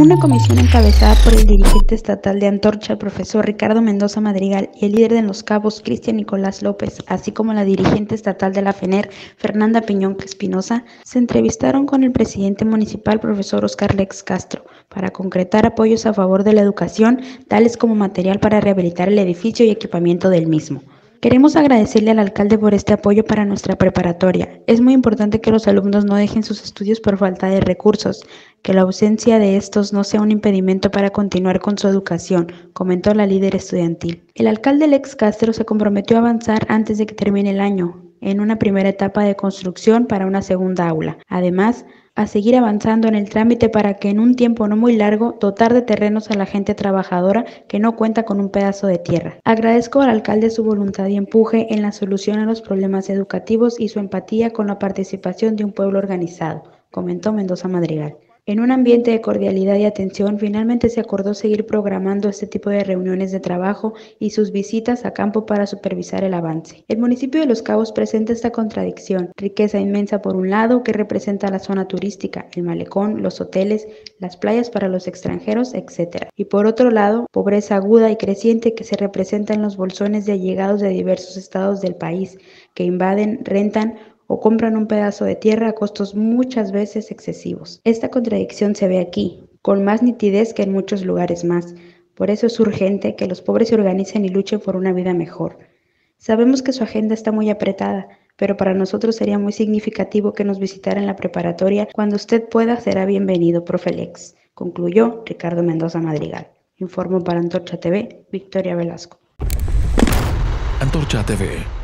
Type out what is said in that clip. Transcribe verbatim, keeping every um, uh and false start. Una comisión encabezada por el dirigente estatal de Antorcha, el profesor Ricardo Mendoza Madrigal, y el líder de Los Cabos, Cristian Nicolás López, así como la dirigente estatal de la FENERRR, Fernanda Piñón Espinosa, se entrevistaron con el presidente municipal, profesor Óscar Leggs Castro, para concretar apoyos a favor de la educación, tales como material para rehabilitar el edificio y equipamiento del mismo. Queremos agradecerle al alcalde por este apoyo para nuestra preparatoria. Es muy importante que los alumnos no dejen sus estudios por falta de recursos, que la ausencia de estos no sea un impedimento para continuar con su educación, comentó la líder estudiantil. El alcalde Leggs Castro se comprometió a avanzar antes de que termine el año, en una primera etapa de construcción para una segunda aula. Además, a seguir avanzando en el trámite para que en un tiempo no muy largo dotar de terrenos a la gente trabajadora que no cuenta con un pedazo de tierra. Agradezco al alcalde su voluntad y empuje en la solución a los problemas educativos y su empatía con la participación de un pueblo organizado, comentó Mendoza Madrigal. En un ambiente de cordialidad y atención, finalmente se acordó seguir programando este tipo de reuniones de trabajo y sus visitas a campo para supervisar el avance. El municipio de Los Cabos presenta esta contradicción, riqueza inmensa por un lado que representa la zona turística, el malecón, los hoteles, las playas para los extranjeros, etcétera. Y por otro lado, pobreza aguda y creciente que se representa en los bolsones de allegados de diversos estados del país, que invaden, rentan o compran un pedazo de tierra a costos muchas veces excesivos. Esta contradicción se ve aquí, con más nitidez que en muchos lugares más. Por eso es urgente que los pobres se organicen y luchen por una vida mejor. Sabemos que su agenda está muy apretada, pero para nosotros sería muy significativo que nos visitara en la preparatoria. Cuando usted pueda, será bienvenido, profe Leggs, concluyó Ricardo Mendoza Madrigal. Informó para Antorcha T V, Victoria Velasco. Antorcha T V.